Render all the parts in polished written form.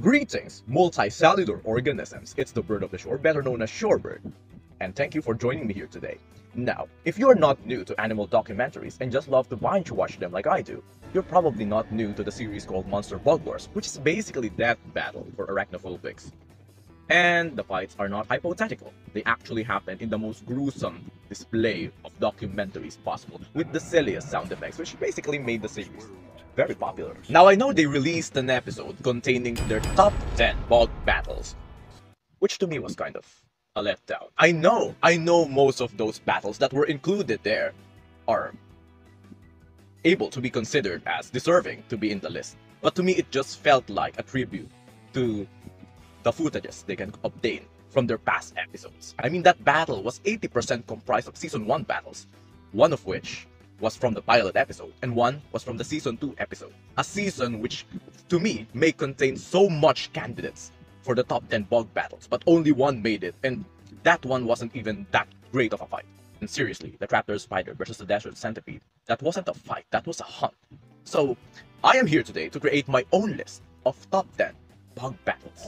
Greetings, multicellular organisms. It's the bird of the shore, better known as shorebird. And thank you for joining me here today. Now, if you're not new to animal documentaries and just love to binge watch them like I do, you're probably not new to the series called Monster Bug Wars, which is basically death battle for arachnophobics. And the fights are not hypothetical. They actually happen in the most gruesome display of documentaries possible, with the silliest sound effects, which basically made the series very popular. Now, I know they released an episode containing their top 10 bug battles, which to me was kind of a letdown. I know most of those battles that were included there are able to be considered as deserving to be in the list, but to me it just felt like a tribute to the footages they can obtain from their past episodes. I mean, that battle was 80% comprised of season 1 battles, one of which was from the pilot episode and one was from the season 2 episode, a season which to me may contain so much candidates for the top 10 bug battles, but only one made it, and that one wasn't even that great of a fight. And seriously, the Trapdoor Spider versus the Desert Centipede, that wasn't a fight, that was a hunt. So I am here today to create my own list of top 10 bug battles.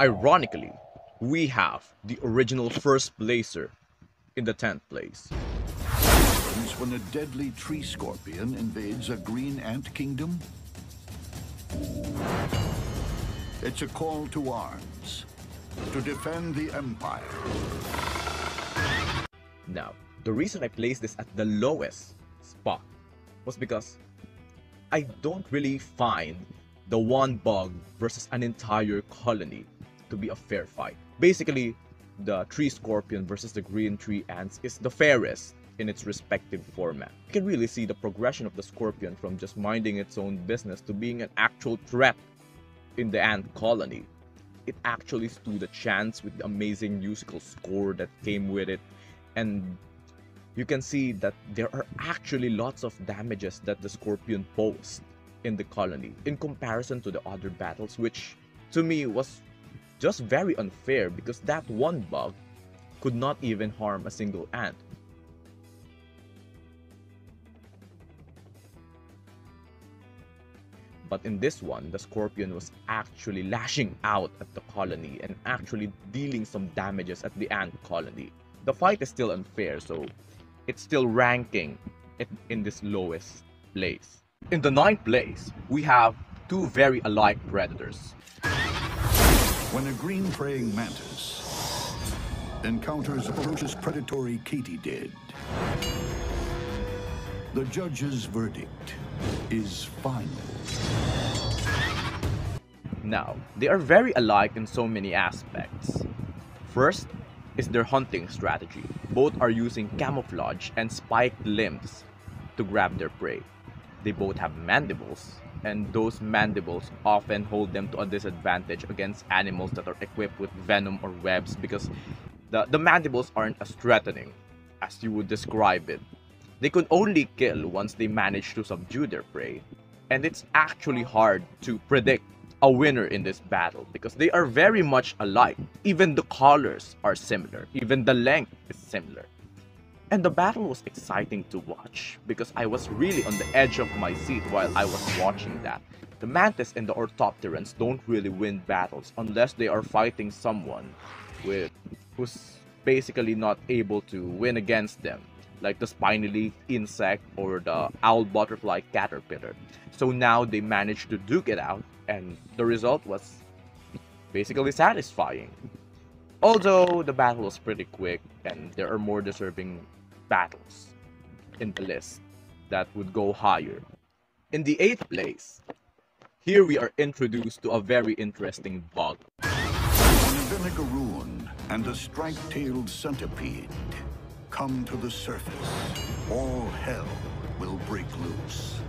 Ironically, we have the original first placer in the 10th place. When a deadly tree scorpion invades a green ant kingdom, it's a call to arms, to defend the empire. Now, the reason I placed this at the lowest spot was because I don't really find the one bug versus an entire colony to be a fair fight. Basically, the tree scorpion versus the green tree ants is the fairest in its respective format. You can really see the progression of the scorpion from just minding its own business to being an actual threat in the ant colony. It actually stood a chance with the amazing musical score that came with it, and you can see that there are actually lots of damages that the scorpion posed in the colony in comparison to the other battles, which to me was just very unfair because that one bug could not even harm a single ant. But in this one, the scorpion was actually lashing out at the colony and actually dealing some damages at the ant colony. The fight is still unfair, so it's still ranking it in this lowest place. In the 9th place, we have two very alike predators. When a green praying mantis encounters a ferocious predatory katydid, the judge's verdict is final. Now, they are very alike in so many aspects. First is their hunting strategy. Both are using camouflage and spiked limbs to grab their prey. They both have mandibles, and those mandibles often hold them to a disadvantage against animals that are equipped with venom or webs because the mandibles aren't as threatening as you would describe it. They could only kill once they manage to subdue their prey, and it's actually hard to predict a winner in this battle because they are very much alike. Even the colors are similar, even the length is similar. And the battle was exciting to watch because I was really on the edge of my seat while I was watching that. The mantis and the orthopterans don't really win battles unless they are fighting someone who's basically not able to win against them, like the spiny leaf insect or the owl butterfly caterpillar. So now they managed to duke it out, and the result was basically satisfying. Although the battle was pretty quick, and there are more deserving battles in the list that would go higher. In the 8th place, here we are introduced to a very interesting bug. Vinegaroon and the Strike-tailed Centipede come to the surface, all hell will break loose.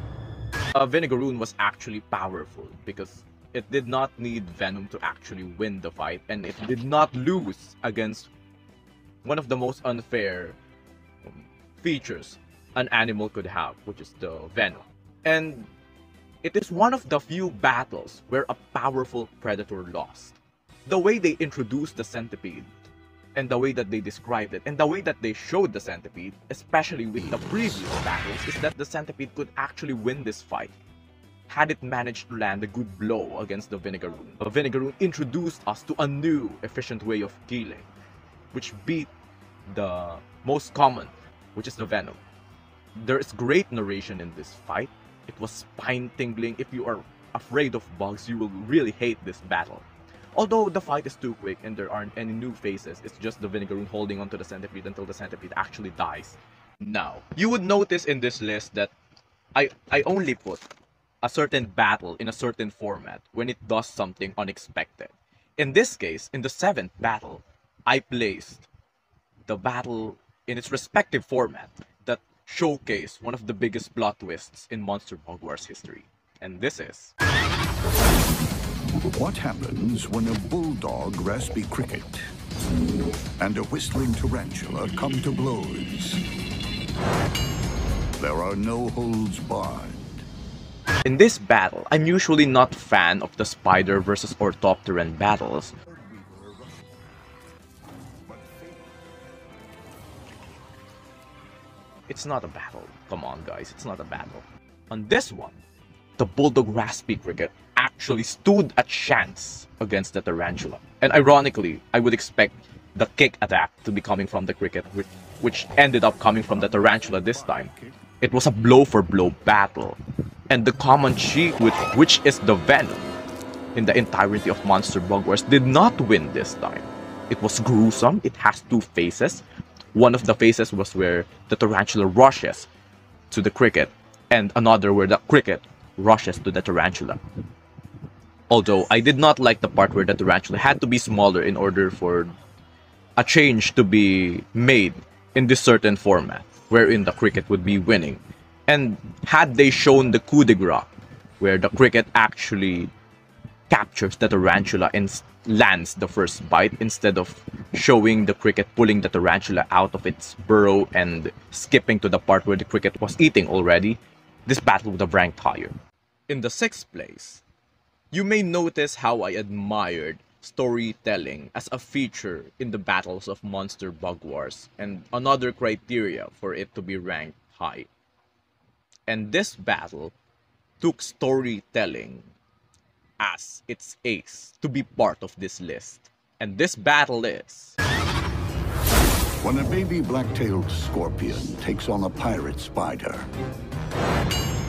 Vinegaroon was actually powerful because it did not need venom to actually win the fight, and it did not lose against one of the most unfair features an animal could have, which is the venom. And it is one of the few battles where a powerful predator lost. The way they introduced the centipede, and the way that they described it, and the way that they showed the centipede, especially with the previous battles, is that the centipede could actually win this fight had it managed to land a good blow against the Vinegaroon. The Vinegaroon introduced us to a new efficient way of dealing, which beat the most common, which is the venom. There is great narration in this fight. It was spine-tingling. If you are afraid of bugs, you will really hate this battle. Although the fight is too quick and there aren't any new phases, it's just the Vinegaroon holding onto the centipede until the centipede actually dies. Now, you would notice in this list that I only put a certain battle in a certain format when it does something unexpected. In this case, in the 7th battle, I placed the battle in its respective format that showcased one of the biggest plot twists in Monster Bug Wars history. And this is... what happens when a bulldog raspy cricket and a whistling tarantula come to blows? There are no holds barred. In this battle, I'm usually not a fan of the spider versus orthopteran battles. It's not a battle. Come on, guys, it's not a battle. On this one, the bulldog raspy cricket actually stood a chance against the tarantula. And ironically, I would expect the kick attack to be coming from the cricket, which ended up coming from the tarantula this time. It was a blow-for-blow battle. And the common cheat, which is the venom, in the entirety of Monster Bug Wars, did not win this time. It was gruesome. It has 2 phases. One of the phases was where the tarantula rushes to the cricket, and another where the cricket rushes to the tarantula. Although I did not like the part where the tarantula had to be smaller in order for a change to be made in this certain format wherein the cricket would be winning. And had they shown the coup de grace where the cricket actually captures the tarantula and lands the first bite, instead of showing the cricket pulling the tarantula out of its burrow and skipping to the part where the cricket was eating already, this battle would have ranked higher. In the 6th place, you may notice how I admired storytelling as a feature in the battles of Monster Bug Wars and another criteria for it to be ranked high. And this battle took storytelling as its ace to be part of this list. And this battle is... when a baby black-tailed scorpion takes on a pirate spider,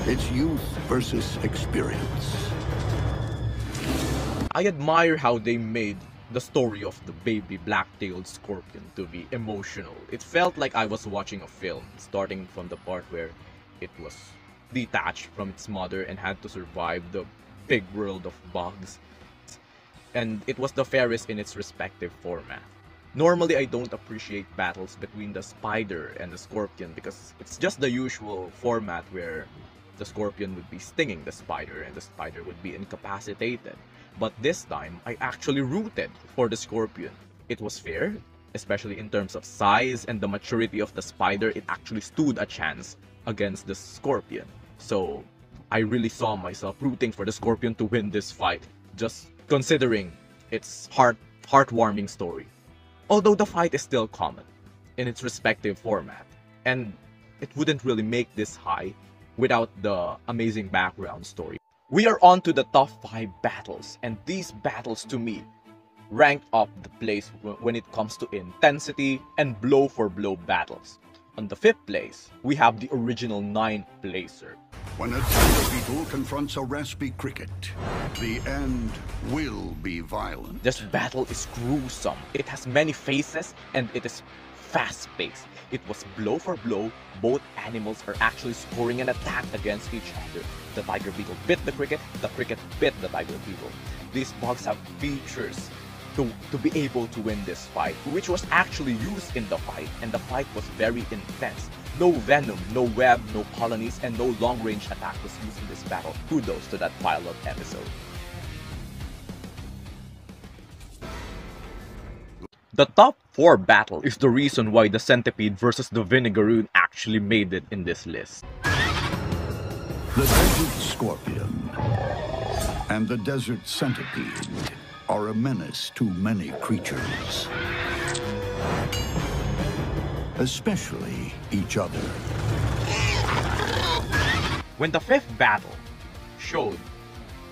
it's youth versus experience. I admire how they made the story of the baby black-tailed scorpion to be emotional. It felt like I was watching a film, starting from the part where it was detached from its mother and had to survive the big world of bugs. And it was the fairest in its respective format. Normally, I don't appreciate battles between the spider and the scorpion because it's just the usual format where the scorpion would be stinging the spider and the spider would be incapacitated. But this time, I actually rooted for the scorpion. It was fair, especially in terms of size and the maturity of the spider. It actually stood a chance against the scorpion. So I really saw myself rooting for the scorpion to win this fight, just considering its heartwarming story. Although the fight is still common in its respective format, and it wouldn't really make this high without the amazing background story. We are on to the top 5 battles, and these battles to me ranked up the place when it comes to intensity and blow for blow battles. On the 5th place, we have the original 9th placer. When a tiger beetle confronts a raspy cricket, the end will be violent. This battle is gruesome. It has many phases and it is fast-paced. It was blow for blow. Both animals are actually scoring an attack against each other. The tiger beetle bit the cricket bit the tiger beetle. These bugs have features to be able to win this fight, which was actually used in the fight, and the fight was very intense. No venom, no web, no colonies, and no long-range attack was used in this battle. Kudos to that pilot episode. The top 4 battle is the reason why the centipede versus the Vinegaroon actually made it in this list. The Desert Scorpion and the Desert Centipede are a menace to many creatures, especially each other. When the 5th battle showed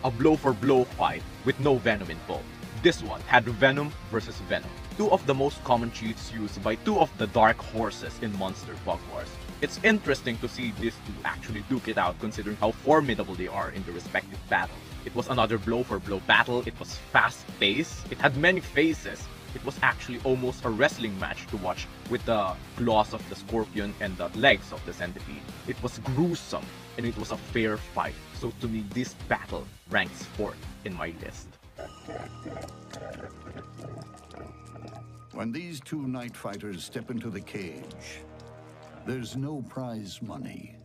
a blow-for-blow fight with no venom involved. This one had venom versus venom. Two of the most common cheats used by two of the dark horses in Monster Bug Wars. It's interesting to see these two actually duke it out considering how formidable they are in their respective battles. It was another blow-for-blow battle, it was fast-paced, it had many phases. It was actually almost a wrestling match to watch with the claws of the scorpion and the legs of the centipede. It was gruesome and it was a fair fight, so to me this battle ranks 4th in my list. When these two night fighters step into the cage, there's no prize money,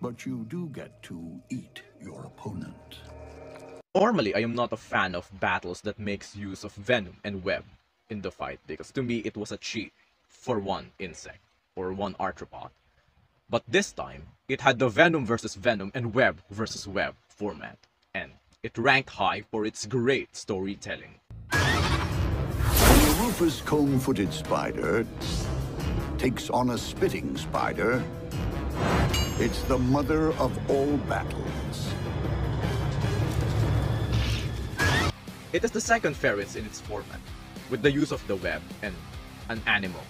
but you do get to eat your opponent. Normally, I am not a fan of battles that makes use of venom and web in the fight because to me it was a cheat for one insect or one arthropod. But this time, it had the venom versus venom and web versus web format, and it ranked high for its great storytelling. When the Rufous comb-footed spider takes on a spitting spider, it's the mother of all battles. It is the second fairest in its format, with the use of the web and an animal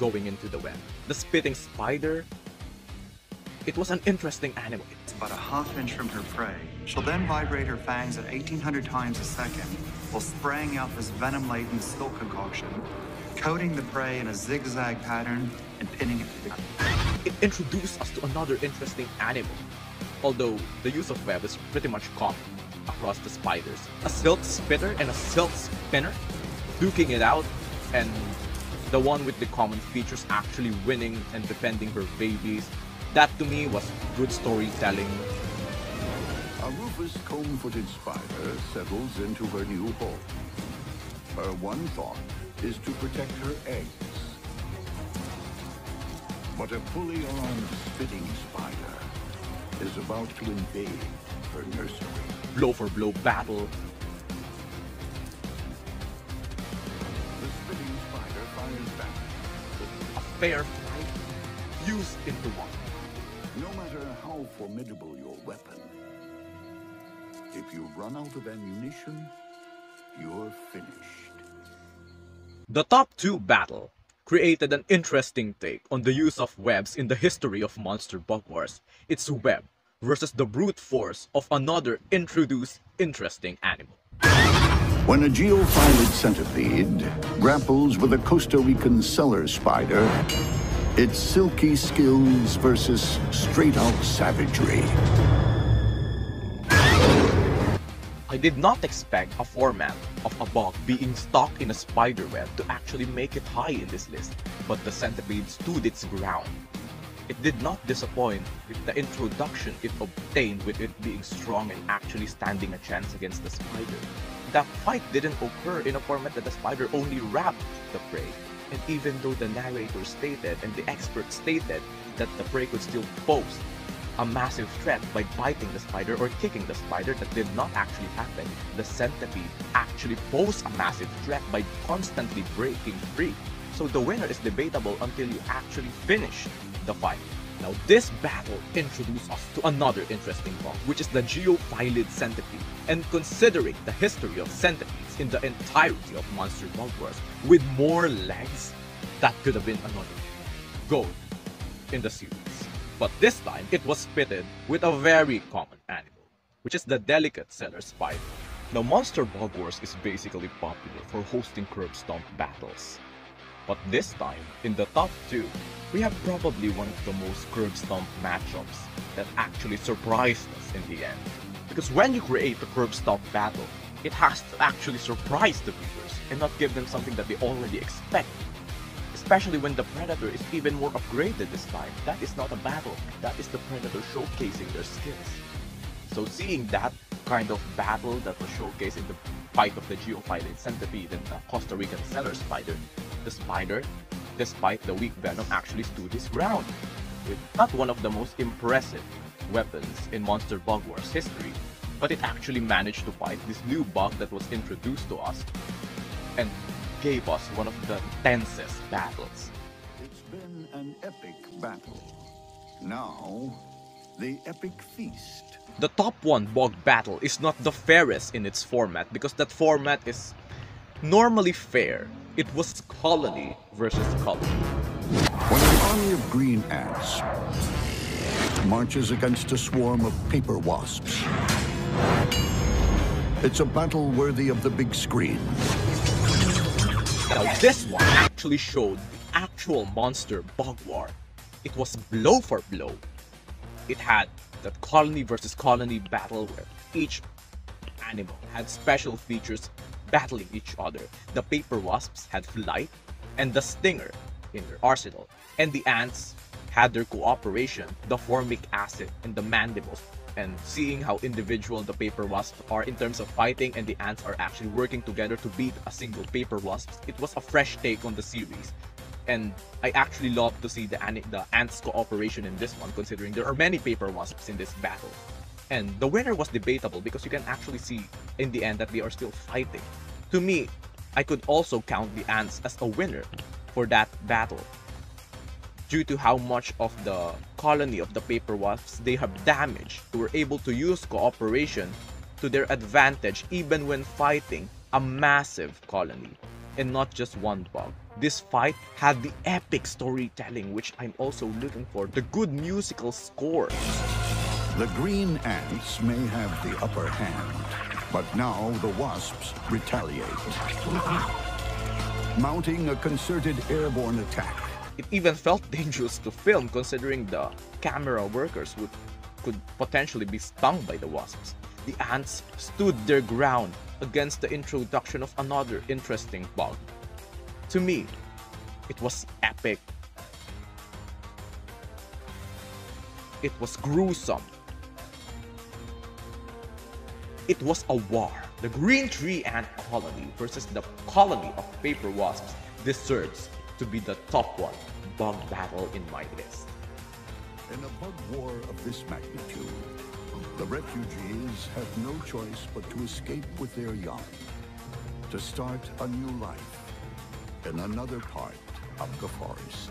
going into the web. The spitting spider, it was an interesting animal. It's about a half inch from her prey. She'll then vibrate her fangs at 1,800 times a second while spraying out this venom-laden silk concoction, coating the prey in a zigzag pattern and pinning it to the ground. It introduced us to another interesting animal, although the use of web is pretty much common across the spiders. A silk spitter and a silk spinner duking it out, and the one with the common features actually winning and defending her babies. That to me was good storytelling. A Rufous comb-footed spider settles into her new home. Her one thought is to protect her eggs. But a fully armed spitting spider is about to invade her nursery. Blow for blow battle. The spitting spider fires back. A fair fight used into one. No matter how formidable your weapon, if you run out of ammunition, you're finished. The top two battle created an interesting take on the use of webs in the history of Monster Bug Wars. It's web versus the brute force of another introduced interesting animal. When a geophilid centipede grapples with a Costa Rican cellar spider, it's silky skills versus straight-out savagery. I did not expect a format of a bug being stuck in a spider web to actually make it high in this list, but the centipede stood its ground. It did not disappoint with the introduction it obtained, with it being strong and actually standing a chance against the spider. That fight didn't occur in a format that the spider only wrapped the prey, and even though the narrator stated and the expert stated that the prey could still pose a massive threat by biting the spider or kicking the spider, that did not actually happen. The centipede actually posed a massive threat by constantly breaking free. So the winner is debatable until you actually finish the fight. Now this battle introduced us to another interesting bug, which is the geophilid centipede. And considering the history of centipedes in the entirety of Monster Bug Wars, with more legs, that could have been another gold in the series. But this time it was pitted with a very common animal, which is the delicate cellar spider. Now Monster Bug Wars is basically popular for hosting curb stomp battles. But this time, in the top 2, we have probably one of the most curb stomp matchups that actually surprised us in the end. Because when you create a curb stomp battle, it has to actually surprise the viewers and not give them something that they already expect. Especially when the Predator is even more upgraded this time. That is not a battle, that is the Predator showcasing their skills. So seeing that kind of battle that was showcased in the fight of the geophilid centipede and the Costa Rican cellar spider, the spider, despite the weak venom, actually stood his ground. With not one of the most impressive weapons in Monster Bug Wars history, but it actually managed to fight this new bug that was introduced to us and gave us one of the tensest battles. It's been an epic battle. Now, the epic feast. The top one, Bog Battle, is not the fairest in its format because that format is normally fair. It was colony versus colony. When an army of green ants marches against a swarm of paper wasps, it's a battle worthy of the big screen. Now this one actually showed the actual monster bug war. It was blow for blow. It had that colony versus colony battle where each animal had special features battling each other. The paper wasps had flight and the stinger in their arsenal, and the ants had their cooperation, the formic acid and the mandibles. And seeing how individual the paper wasps are in terms of fighting and the ants are actually working together to beat a single paper wasp, it was a fresh take on the series. And I actually love to see the ants' cooperation in this one, considering there are many paper wasps in this battle. And the winner was debatable because you can actually see in the end that they are still fighting. To me, I could also count the ants as a winner for that battle, due to how much of the colony of the paper wasps they have damaged. They were able to use cooperation to their advantage even when fighting a massive colony and not just one bug. This fight had the epic storytelling, which I'm also looking for, the good musical score. The green ants may have the upper hand, but now the wasps retaliate, mounting a concerted airborne attack. It even felt dangerous to film, considering the camera workers could potentially be stung by the wasps. The ants stood their ground against the introduction of another interesting bug. To me, it was epic. It was gruesome. It was a war. The green tree ant colony versus the colony of paper wasps deserves to be the top one bug battle in my list. In a bug war of this magnitude, the refugees have no choice but to escape with their young, to start a new life in another part of the forest.